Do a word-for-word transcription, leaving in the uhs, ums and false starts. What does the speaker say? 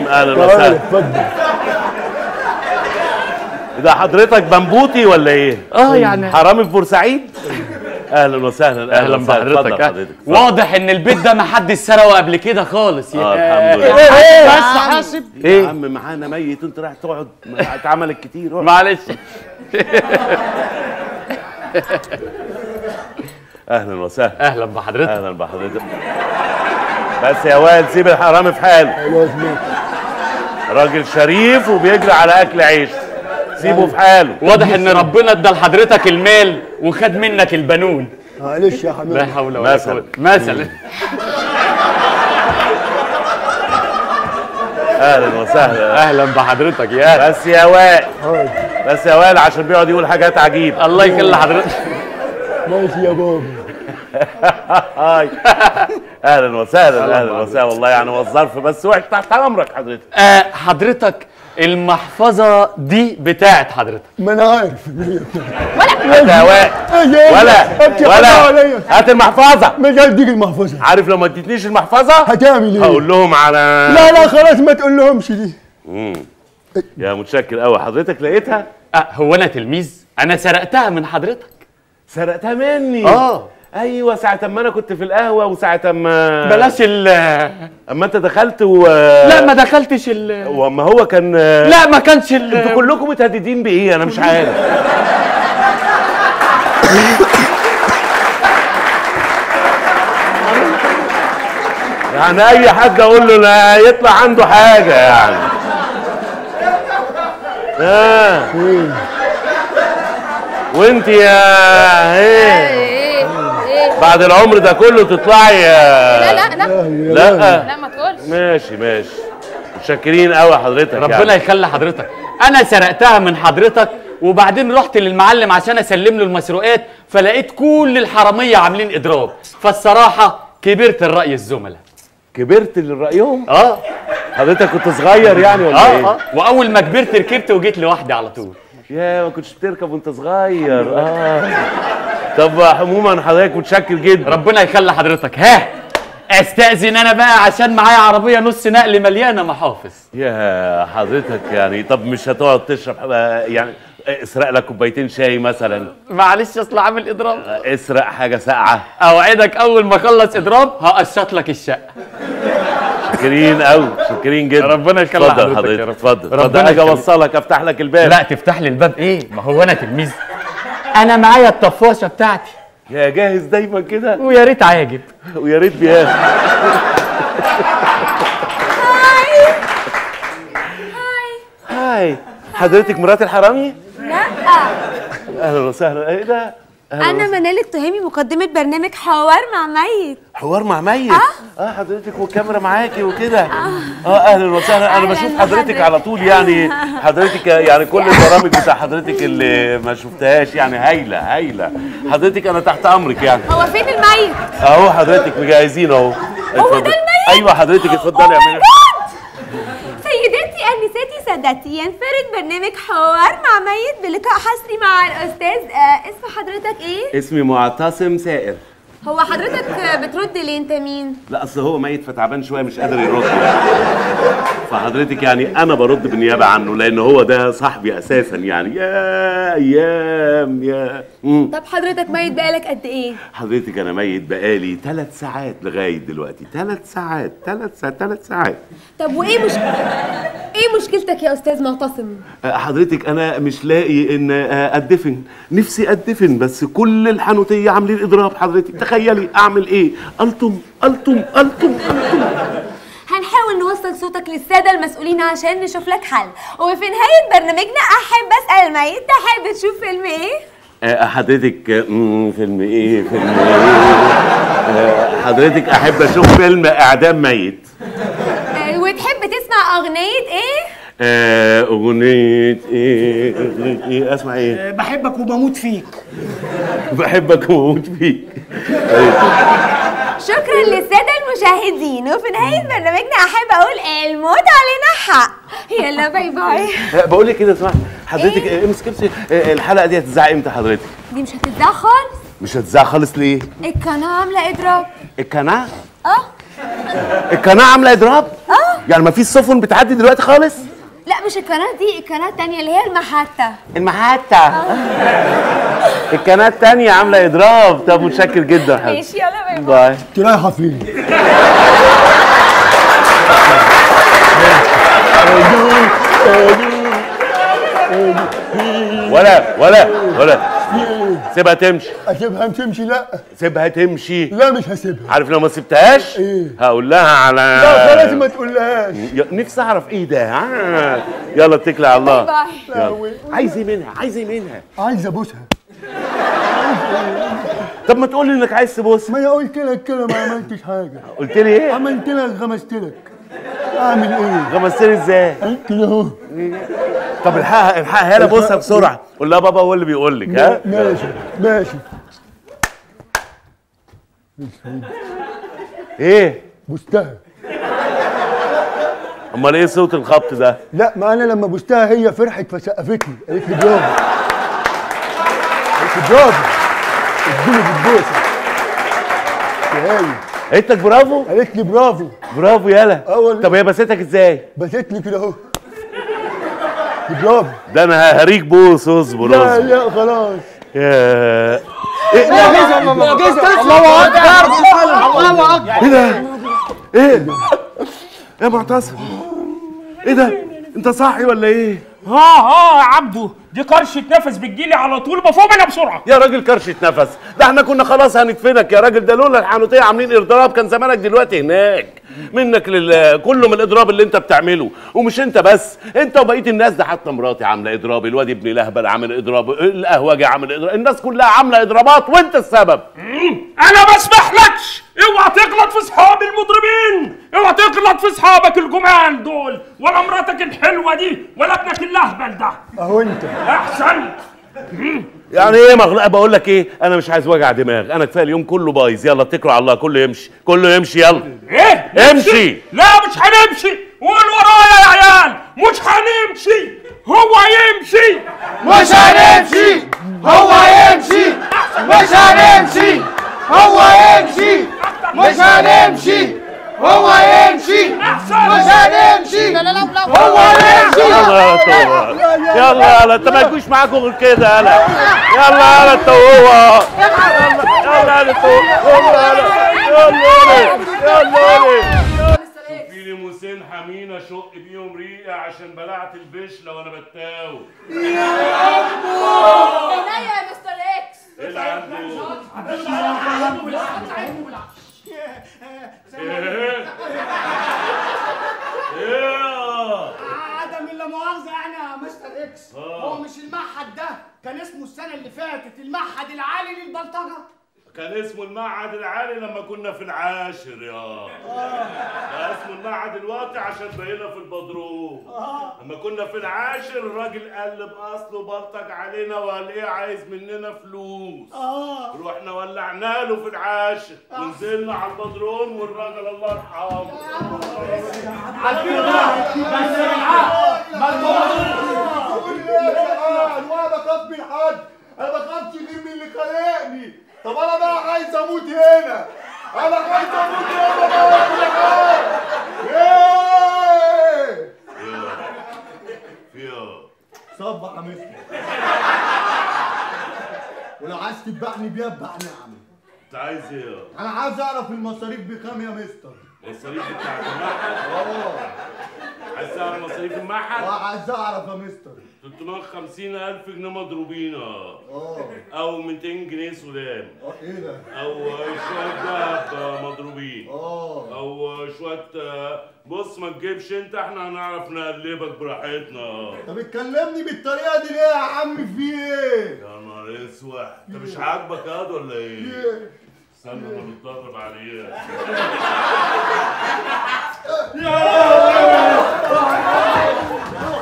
اهلا وسهلا. ده حضرتك بنبوتي ولا ايه؟ اه يعني حرامي في بورسعيد؟ اهلا وسهلا. اهلا بحضرتك. واضح ان البيت ده ما حدش سرقه قبل كده خالص. اه الحمد لله. ايه بس حاسب يا عم معانا ميت انت رايح تقعد اتعملت كتير. معلش. اهلا وسهلا. اهلا بحضرتك. اهلا بحضرتك. بس يا وائل سيب الحرامي في حاله. راجل شريف وبيجري على اكل عيش. سيبه في حاله. واضح ان ربنا ادى لحضرتك المال وخد منك البنون. معلش يا حبيبي. لا حول ولا قوة. مثلا. اهلا وسهلا. اهلا بحضرتك يا اهلا. بس يا وائل. بس يا وائل عشان بيقعد يقول حاجات عجيبه. الله يخلي حضرتك. ماشي يا بابا. اهلا وسهلا. اهلا وسهلا. والله يعني هو الظرف بس وقعت تحت امرك حضرتك. آه حضرتك المحفظه دي بتاعت حضرتك. ما انا عارف ولا انت ولا ولا هات المحفظه. مش هديك المحفظه. عارف لو ما اديتنيش المحفظه هتعمل ايه؟ هقول لهم على لا لا خلاص ما تقول لهمش دي. امم يا متشكر قوي. حضرتك لقيتها؟ أه هو انا تلميذ؟ انا سرقتها من حضرتك. سرقتها مني؟ اه ايوه ساعة اما انا كنت في القهوة وساعة اما بلاش ال اما انت دخلت و لا ما دخلتش ال واما هو كان لا ما كانش ال انتوا كلكم متهددين بايه انا مش عارف. يعني اي حد اقول له لا يطلع عنده حاجة يعني. اه وانت يا ايه بعد العمر ده كله تطلعي؟ لا لا لا لا لا ما تقولش. ماشي ماشي. متشكرين قوي حضرتك. ربنا يعني يخلي حضرتك. انا سرقتها من حضرتك وبعدين رحت للمعلم عشان اسلم له المسروقات فلقيت كل الحراميه عاملين اضراب فالصراحه كبرت الراي الزملاء. كبرت لرايهم؟ اه حضرتك كنت صغير يعني ولا ايه؟ اه اه واول ما كبرت ركبت وجيت لوحدي على طول. يا ما كنتش بتركب وانت صغير. اه طب عموما حضرتك متشكر جدا. ربنا يخلي حضرتك. ها استأذن انا بقى عشان معايا عربيه نص نقل مليانه محافظ. يا حضرتك يعني طب مش هتقعد تشرب يعني اسرق لك كوبايتين شاي مثلا؟ معلش اصل عامل اضراب. اسرق حاجه ساقعه. اوعدك اول ما اخلص اضراب هقشط لك الشقه. شاكرين قوي. شاكرين جدا. ربنا يخلي حضرتك. اتفضل حضرتك اتفضل. ربنا اجي اوصلك افتح لك الباب. لا تفتح لي الباب ايه؟ ما هو انا تلميذ. أنا معايا الطفاشة بتاعتي. يا جاهز دايما كده. ويا ريت عاجب. ويا ريت بياس. هاي هاي هاي. حضرتك مرات الحرامي؟ لا. أهلا وسهلا. إيه ده؟ أنا منالك تهامي مقدمة برنامج حوار مع ميت. حوار مع ميت؟ أه. أه حضرتك والكاميرا معاكي وكده. أه. أه أهلا وسهلا. أنا بشوف حضرتك على طول يعني. حضرتك يعني كل البرامج بتاع حضرتك اللي ما شفتهاش يعني هايلة هايلة. حضرتك أنا تحت أمرك يعني. هو فين الميت؟ أهو حضرتك مجهزين أهو. هو ده الميت؟ أيوه حضرتك اتفضلي يا منالك. سيداتي انساتي سادتي ينفرد برنامج حوار مع ميت بلقاء حصري مع الاستاذ. آه اسم حضرتك ايه؟ اسمي معتصم سائر. هو حضرتك بترد ليه انت مين؟ لا اصل هو ميت فتعبان شويه مش قادر يرد يعني. فحضرتك يعني انا برد بالنيابه عنه لان هو ده صاحبي اساسا يعني. يا ايام يا مم. طب حضرتك ميت بقالك قد ايه؟ حضرتك انا ميت بقالي ثلاث ساعات لغايه دلوقتي. ثلاث ساعات ثلاث ساعات ثلاث ساعات. طب وايه مش ايه مشكلتك يا استاذ معتصم؟ حضرتك انا مش لاقي ان ادفن. نفسي ادفن بس كل الحنوتيه عاملين اضراب حضرتك. تخيلي اعمل ايه؟ التم التم التم التم. هنحاول نوصل صوتك للساده المسؤولين عشان نشوف لك حل. وفي نهايه برنامجنا احب اسال الميت انت حابب تشوف فيلم ايه؟ أه حضرتك امم فيلم ايه؟ فيلم ايه؟ حضرتك احب اشوف فيلم اعدام ميت. أه وتحب تسمع اغنيه ايه؟ أه اغنيه ايه؟ ايه اسمع ايه؟ بحبك وبموت فيك. بحبك وبموت فيك. شكرا للساده المشاهدين. وفي نهايه برنامجنا احب اقول الموت علينا حق. يلا باي باي. بقول لك كده اسمع حضرتك إيه؟ امسك امسك الحلقه دي هتتذاع امتى حضرتك؟ دي مش هتتذاع خالص. مش هتتذاع خالص ليه؟ القناه عامله اضراب. القناه؟ اه القناه عامله اضراب؟ اه يعني مفيش سفن بتعدي دلوقتي خالص؟ لا مش القناه دي، القناه الثانيه اللي هي المحطه. المحطه القناه الثانيه عامله اضراب. طب متشكر جدا يا حبيبي. ماشي يلا باي باي. انت رايحه فين؟ ولا ولا ولا سيبها تمشي. اسيبها تمشي؟ لا سيبها تمشي. لا مش هسيبها. عارف لو ما سبتهاش ايه؟ هقول لها على. لا خلاص ما تقولهاش. نفسي اعرف ايه ده. ها يلا اتكل على الله. عايز ايه منها؟ عايز ايه منها؟ عايز ابوسها. طب ما تقول لي انك عايز تبوسها. ما انا قلت لك كده، ما عملتش حاجه. قلت لي ايه؟ عملت لك، غمزت لك. اعمل ايه؟ غمزتني ازاي؟ كده اهو. طب الحقها الحقها يلا، بصها بسرعه، قول لها بابا هو اللي بيقول لك. ها ماشي ماشي. ايه؟ بوستها. امال ايه صوت الخبط ده؟ لا ما انا لما بوستها هي فرحت فسقفتني، قالت لي برافو. قالت لي برافو. اديني بالبوسه. يا هاي. قالت لك برافو؟ قالت لي برافو. برافو يلا. أول طب هي بستك ازاي؟ بستني كده اهو. برافو. ده انا هريك بوس. اصبر اصبر. لا لا خلاص. يا ايه ده؟ الله اكبر الله اكبر. ايه ده؟ ايه ده؟ يا معتصم ايه ده؟ انت صاحي ولا ايه؟ ها ها يا عبده، دي كرشة نفس بتجيلي على طول بفوق منها بسرعة. يا راجل كرشة نفس، ده احنا كنا خلاص هندفنك يا راجل، ده لولا الحانوتية عاملين اضراب كان زمانك دلوقتي هناك. منك لله كله من الاضراب اللي انت بتعمله، ومش انت بس، انت وبقية الناس، ده حتى مراتي عاملة اضراب، الواد ابن لهبل عامل اضراب، القهوجي عامل اضراب، الناس كلها عاملة اضرابات وانت السبب. أنا ما اسمحلكش، اوعى تغلط في صحابي المضربين، اوعى تغلط في صحابك الجمال دول، ولا مراتك الحلوة دي، ولا ابنك اللهبل ده. أهو أنت احسنت. يعني ايه مغلقه؟ بقول لك ايه، انا مش عايز وجع دماغ، انا كفايه اليوم كله بايظ. يلا اتكلوا على الله، كله يمشي كله يمشي يلا. ايه امشي؟ لا مش هنمشي، قول ورايا يا عيال. مش هنمشي هو يمشي. مش هنمشي هو يمشي. مش هنمشي هو يمشي. مش هنمشي هو يمشي. مش هنمشي هو يمشي. يلا يلا انت ما تجوش معاكم غير كده. يلا يلا يلا التوهوه. يلا يلا التوهوه. يلا يلا يلا. شوفي لي موسين حمينه شق بيهم ريقه عشان بلعت البش لو انا بتاوه. يا ربو عينيا يا مستر اكس. العب له. ايه ايه عدم الا مؤاخذه يعني يا مستر اكس، هو مش المعهد ده كان اسمه السنه اللي فاتت المعهد العالي للبلطجه؟ كان اسمه المعهد العالي لما كنا في العاشر يا ده اسمه المعهد الواطي عشان بقينا في البدروم. لما كنا في العاشر الراجل قلب اصله بلطج علينا وقال ايه عايز مننا فلوس. اه رحنا ولعنا له في العاشر ونزلنا على البدروم والراجل الله يرحمه. عارفين بس ما بخاف من حد، انا بخافش غير من اللي خانقني. طب انا بقى عايز اموت هنا، انا عايز اموت هنا بقى كل حاجه. ايه؟ فيها صب حمسني، ولو عايز تتبعني بيها اتبعني يا عم. انت عايز ايه؟ انا عايز اعرف المصاريف بكام يا مستر. المصاريف بتاعت المعهد؟ اه عايز تعرف مصاريف المعهد؟ اه عايز اعرف يا مستر. ثلاثمية وخمسين ألف جنيه مضروبين اه او ميتين جنيه سودان اه ايه ده؟ او شوية دهب مضروبين اه او شوية. بص ما تجيبش انت، احنا هنعرف نقلبك براحتنا. طب اتكلمني بالطريقة دي ليه يا عم؟ في ايه؟ يا نهار اسود، انت مش عاجبك هاد ولا ايه؟ استنى ما بتضرب عليك.